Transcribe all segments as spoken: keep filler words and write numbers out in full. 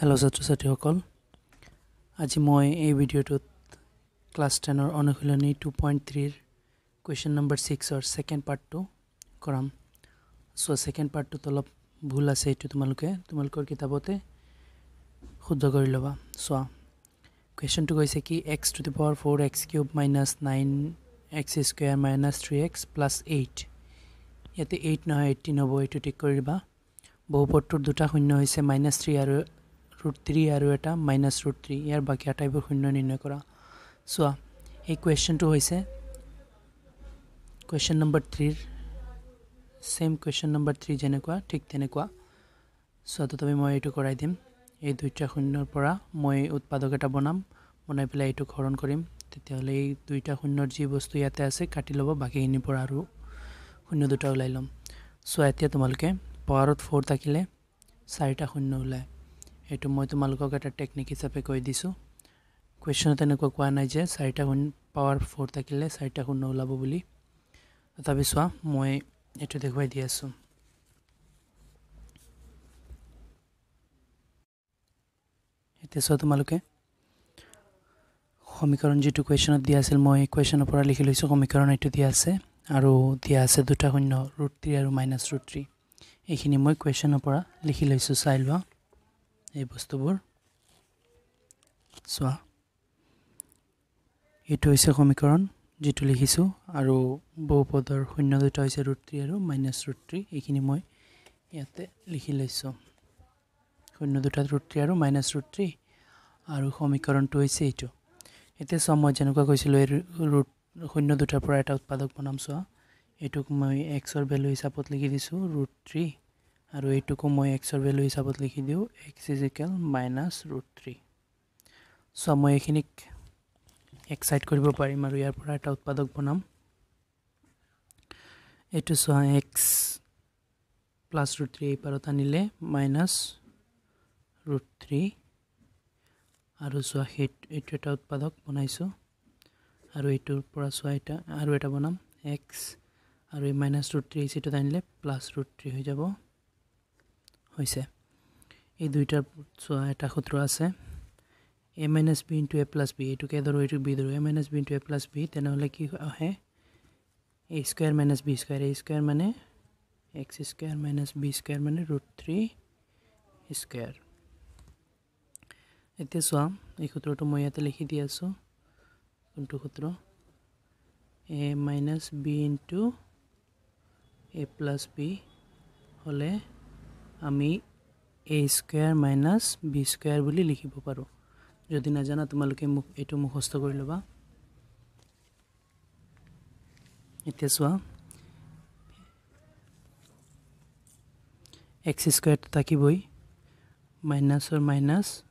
Hello छात्र छात्री आज मैं ये भिडिओ क्लास टेनर अनुशीलनी two point three question number six और सेकेंड पार्ट तो कराम सो सेकेंड पार्ट तो अलग भूल आसे तुम्हारे तुम्हारे किताबते शुद्ध कर लबा चुआ क्वेश्चन तो कैसे कि x to the power four x cube minus nine x square minus three x plus eight इते एट ना एट्टीन हम यू ठीक कर दिबा बहुपदर दूटा शून्य माइनास थ्री और रूट थ्री और एट माइनास रूट थ्री यार बाकी आटाइबोर शून्य निर्णय करा चुआ ये क्वेश्चन तो question number three same question number three जेनेकुआ ठीक तेनेकुआ चुआ तथापि मैं ये कराई दीम ये दुईटा शून्यरपरा मैं उत्पादक एटा बनाम बनाई पे यू हरण करीम तेतियाह'ले दुईटा शून्यर जी बस्तु इयाते आछे काटि लबा बाकीखिनिर परा आरु शून्य दुटा ओलाई लम चुआ एतिया तुम्हालोके पावारत फोर थाकिले चारिटा शून्य ओलाय ये मैं तुम लोग टेक्निक हिसाब कह दी क्वेश्चन तैनक क्या ना चारिटा शून्य पावर फोर थकिले चारिटा शून्य ओलाब बुली तथापि चुआ मैं ये देखाई दी आसो इतना चुआ तुम लोग समीकरण जी क्वेश्चन दिया मैं क्वेश्चन पर लिखी लीस समीकरण ये दिया और दिया दुटा शून्य रूट थ्री और माइनास रूट थ्री ये मैं क्वेश्चन पर लिखी लीस चाय ला ये बस्तुबूर चुआ ये समीकरण जी लिखी और बहुपदर शून्य दूटा रूट थ्री और माइनास रूट थ्री ये मैं इते लिखी लैस शून्य दूटा रूट थ्री और माइनास रूट थ्री और समीकरण तो यू इतना चुआ मैं जेनेकुआ कैछिलो रूट शून्य दूटार पर एटा उत्पादक बनाम चुआ यूक मैं एक्सर भेल्यू हिसाब लिखी दी रूट थ्री और यू मैं एक्सर भेल्यू हिसाब लिखी दी x is equal minus root three चुआ मैं यखिनिक एक्साइट कर पारिम और यार एटा उत्पादक बनाम यू चुआ एक्स प्लस रूट थ्री पारत आनिले माइनास रूट थ्री और चुआ एटा उत्पादक बनाइछो और यूर पर चुआ एटा और एटा बनाम एक्स और माइनास रूट थ्री सीट आनिले प्लस रूट थ्री हो जाब ये दुईटार चुआ एटा सूत्र आछे ए माइनास बी इंटू ए प्लस बी ये धरो यू बी धरो ए माइनास बी इंटू ए प्लस बी तेनह'ले कि आए ए स्क्वायर माइनास बी स्क्वायर ए स्क्वायर माने x square minus B square माने रूट थ्री स्क्वायर इतना चुआ ये सूत्र तो मैं इतने लिखी दी आसो कोनटो सूत्र ए माइनास बी इंटू ए प्लस बी हले आमी A square minus B square बुली लिखिब पारो यदि ना जाना तुम लोग यू मुखस्थ कर लबा इतना चुआ एक्स स्क्वायर थकिब माइनास और माइनास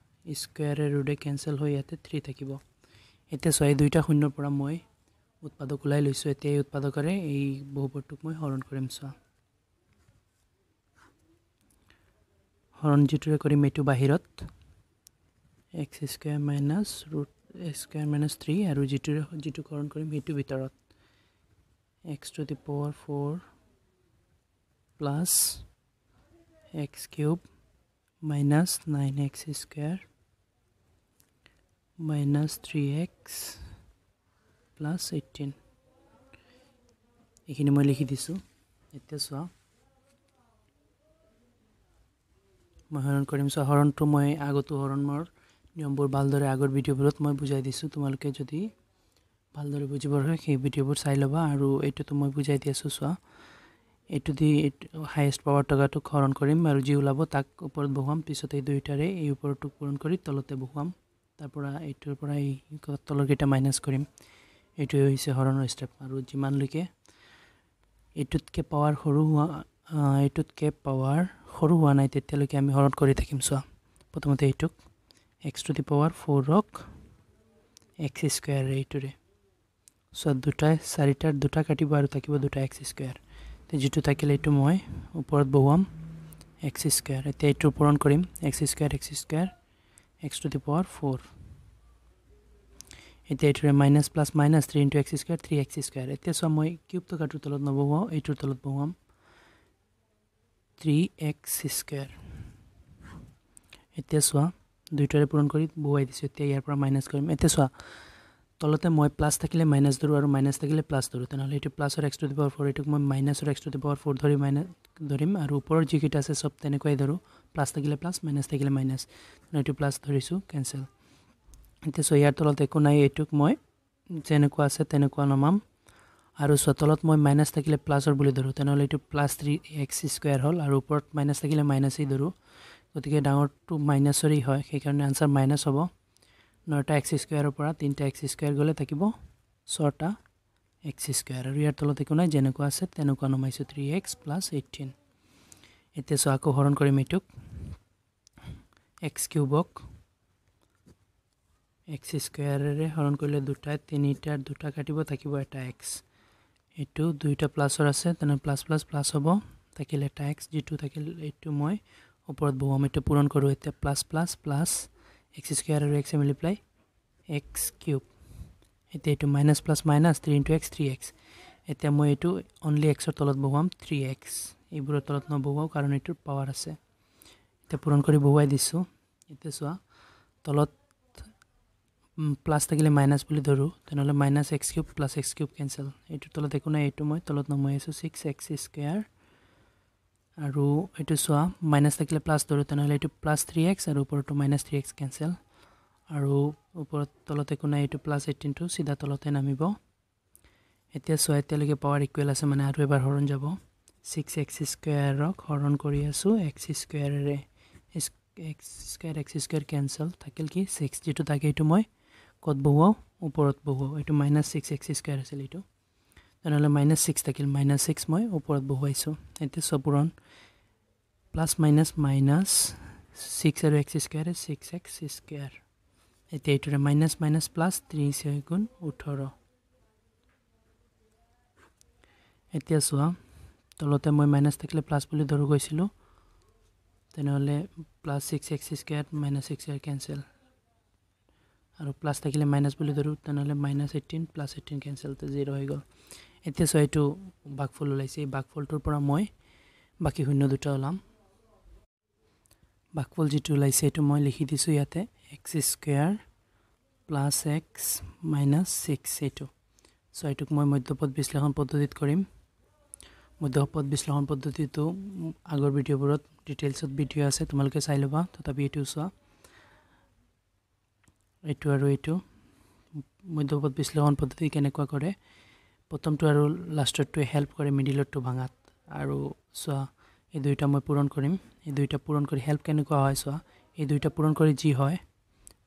स्क्वायर रूटे कैंसल हो इते थ्री थकिब इतना चुआ दुईटा शून्यर पर मैं उत्पादक ओलाई लैसो इतना उत्पादक बहुपदटुक मैं हरण करीम चुआ हरण जीटरे करीम यू बाहिरत x square minus root square minus three और जी जी हरण करीम सी भरत x to the power four plus x cube minus nine x square minus three x plus eighteen ये मैं लिखी दी इतना चुआ मैं हरण करीम चुआ हरण तो मैं आगतो हरणर नियमबूर भलदरे आगर भिडिओबूर मैं बुझाई दी तुम्हारे जो भलदरे बुझे भिडिओबूर चाय लबा और यू तो मैं बुझाई दी आसो चुआ ये हाइएस्ट पावर टकाटो हरण करीम और जी ओलाब तक ऊपर बहुआम पीछते दुईटारे ये ऊपरटुक पूरण कर तलते बहुआम तारपरा यूर तलरकटा माइनास करीम ये हरणर स्टेप और जीमानलेके यूतक पावर सरू हुआ यूतक पावर सरू हुआ ना तैयार आम हरण कर चुआ प्रथम यूक x to the power four x square ये चुआ दूटा चारिटार दूटा काटिब और थकिब दूटा एक्स स्क्वायर जी थकिले यू मैं ऊपर बहुआम एक्स स्क्वायर इतना यू पूरण करीम x square x square x to the power four इतना यूर minus plus minus three into x square three x square इतना चुआ मैं किऊब टकाटोर तलत नबहुआओ यूर तलत बहुआम थ्री एक्स स्क्वायर एते सोआ दुइटारे पूरण करी बुआई दिसो एते यार पर माइनस करिम एते सोआ तलते মই প্লাস থাকিলে মাইনাস ধরু আর মাইনাস থাকিলে প্লাস ধরু তেনলে এটো প্লাস অর x to the power four এটো মই মাইনাস অর x to the power four ধরি মাইনাস ধরিম আর উপৰৰ যি কিটা আছে সব তেনে কই ধরু প্লাস থাকিলে প্লাস মাইনাস থাকিলে মাইনাস এটো প্লাস ধৰিছো ক্যান্সেল এতে সো ইয়াৰ তলত একো নাই এটুক মই যেনে কোৱা আছে তেনে কোৱা নামাম আৰু সতলত মই মাইনাস থাকিলে প্লাস অর বুলি ধরু তেনলে এটো প্লাস থ্রি এক্স স্কয়াৰ হল আৰু উপৰত মাইনাস থাকিলে মাইনাসই ধরু গতিকে ডাঙৰ টু মাইনাসৰই হয় সেই কাৰণে আনসার মাইনাস হ'ব नौटा एक्स स्क्वायर पर तीन एक्स स्क्वायर गले थको छा एक्स स्क्वायर और यार तलत एक ना जेनेकुआ आसे तेनेकुआ नमाइस थ्री एक्स प्लस एटीन इतना सो आको हरण करिम एटुक एक्स किऊबक एक्स स्क्वायर हरण करिले दुटा तीनिटा दुटा काटिब थाकिब एटा एक्स एटु दुटा प्लासर आसे तेने प्लास प्लास प्लास हब थाकिले एटा एक्स जिटु थाकिले एटु मय उपरत बहुम एटा पूरण करूँ एटा plus plus plus x square और एक्स मल्टिप्लाई एक्स क्यूब इतना यू minus plus minus three into x three x इतना मैं यू ओनलि एक्सर तलत बहुआम थ्री एक्स यूर तलत नबहुआओं कारण यूर पावर आसे इतना पूरण कर बहुआई दूँ इतना चुना तलत प्लस थकिले माइनास धरूँ तेल minus x cube plus x cube cancel यूर तलत एक ना यू मैं तलत नमाई आसो सिक्स एक्स स्क्वायर और यू चुना माइनास थकिले प्लस धरूँ तेल यू प्लस थ्री एक्स और ऊपर तो माइनास थ्री एक्स कैंसल और ऊपर तलत एक ना यू प्लस एटीन तो सीधा तलते नाम इतना चुना इतना पावर इक्वेल आसे मैं और एबार हरण जा सिक्स एक्स स्क्वायरक हरण कर एक्स स्क्वायरे x square x square cancel थकिल कि सिक्स जी तक यू मैं कत बहुआओं ऊपर बहुआओं यू माइनास सिक्स एक्स स्क्वायर आल यू तेल माइनास सिक्स थकिल माइनास सिक्स मैं ऊपर बहुआईसो इतना सबूरण प्लस माइनास माइनास सिक्स और x square six x square इतना माइनास माइनास प्लस थ्री छह गुण ऊर इतना चुना तलते मैं माइनास थकिले प्लस धरू गई plus six x square minus six cancel और प्लस थकिले माइनास धरू तेल minus eighteen plus eighteen cancel तो जिरो हो गल इतना सो यू बागफल ऊल्स बागफलटर मैं बाकी शून्य दुटा ओलाम बागफल जी ऊल्स मैं लिखी दीसूँ इते x square plus x minus six यू सो यूक मैं मध्यपद विश्लेषण पद्धति करम मध्यपद विश्लेषण पद्धति आगर भिडिओबूर डिटेल्स भिडिओ आसे तुम्हें चाह ला तथि यू चुना यू और यू मध्यपद विश्लेषण पद्धति के प्रथम तो और लास्टरटे हेल्प करे मिडिलर तो भांगात और चुना ये दुटा मैं पूरण करिम दुटा पूरण कर हेल्प केनेकुआ चुना ये दुटा पूरण कर जी है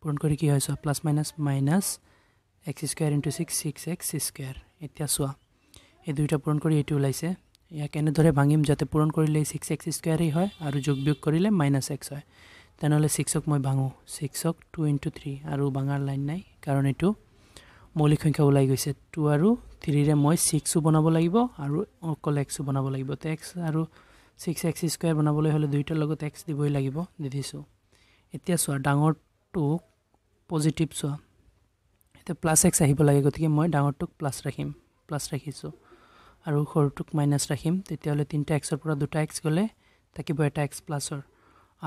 पूरण कर कि है चुना plus minus minus x square into six six x square इतना चुना ये दुटा पूरण कर यू ऊल्स इकने भांगिम जाते पूरण कर सिक्स एक्स स्क्वायर ही है और जोग वियोग कर माइनास एक्स है तेनहले सिक्सक मैं भांगो सिक्सक टू इंटू थ्री और भांगार लाइन ना कारण यू मौलिक संख्या ऊल् गई से टू और थ्री मैं सिक्सो बना लगे और अकल एक्सो बना लगे तो एक्स और सिक्स एक्स स्क्वायर बनाबले हमें दुईटार एक्स दब लगे दीसो इतना चुना डांगर टूक पजिटिव चुना इतना प्लस एक्स आगे गए मैं डांगर टूक प्लस राखीम प्लस राखीसो और सरुटूक माइनास राखीम तीन एक्सर दूटा एक्स गले थको एट एक्स प्लसर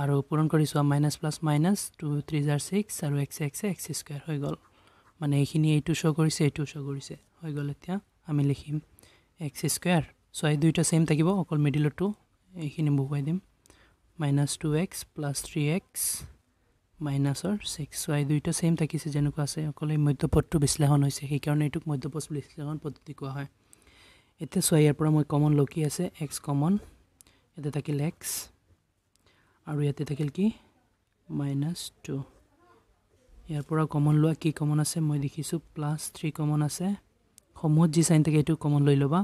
और पूरण कर चुना minus plus minus two three जार सिक्स और एक्स एक्स एक्स स्क्वायर हो गल माने ये यू शो करू शो कर आम लिखीम एक्स स्क्वायर सो ये दुटा सेम थको अक मिडिल टू ये बहुआई दीम minus two x plus three x माइनासर सिक्स सो ये दुटा सेम थी जेनेकुआ आसे अक मध्यपद विश्लेषण होने यूक मध्यपद विश्लेषण पद्धति क्या है इतना चुना यार मैं कमन लकी आसे एक्स कमन इतने थकिल एक्स और इतने थकिल कि माइनास टू यार कमन ला कि कमन आसे मैं देखी प्लस थ्री कमन आसे समूह जी साइन थके यू कमन लै ला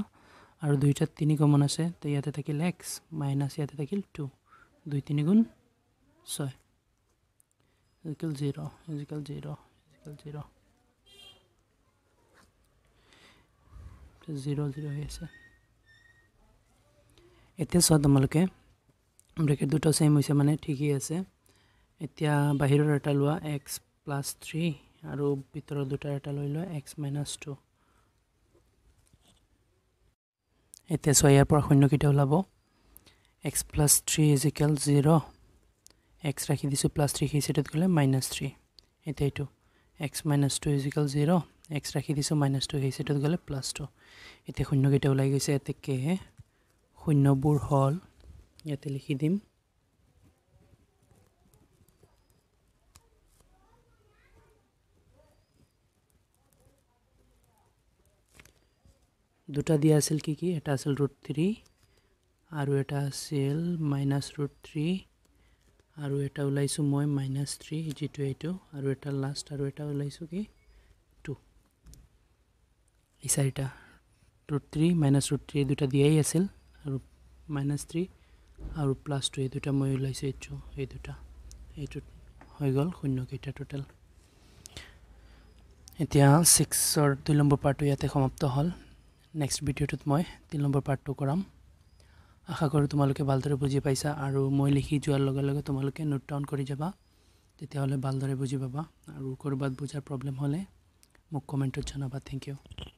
और दुईटा तीन कमन आसे तो इतने थकिल एक्स माइनास इतने थकिल टू दुई तीन गुण छय equal zero equal zero equal zero zero zero इतना चुना तुम्हें ब्रेकेट दूटा सेम हो मानने ठीक आसे इतना बाहर एट ला एक्स प्लस थ्री और भर दूटार एट ला एक्स माइनास टू इतना चुना यार शून्यकटा ऊल x plus three is equal zero x राखी दिसु प्लस थ्री के सेटत गले माइनस थ्री एते two x minus two is equal zero x राखी दिसु माइनस टू के सेटत गले प्लस टू एते शून्य केटा उलाई गइसे एते के शून्य बुर हल याते लिखि दिम दुटा दिया आसिल की की एटा आसिल रूट थ्री आरो एटा आसिल माइनस रूट थ्री आरो एटा उलाइसु मोय माइनस थ्री जितु एटु आरो एटा लास्ट आरो एटा उलाइसु की टू इसारिटा root three minus root three दुटा दिया ही आसिल आरो माइनस थ्री आरो प्लस टू ए दुटा मोय उलाइसु एटु ए दुटा एटु होय गल शून्य केटा टोटल एतिया सिक्स और दुई नम्बर पार्ट याते समाप्त हल। नेक्स्ट भिडिओटत मैं तीन नम्बर पार्ट कराम। आशा करूँ तुम्हारे भलदरे बुझी पासा और मैं लिखि जोर तुम्हें नोट डाउन कर जाबा भलदरे बुझी पाबा और कबाद बुझार प्रब्लेम हमें मोक कमेन्ट। Thank you.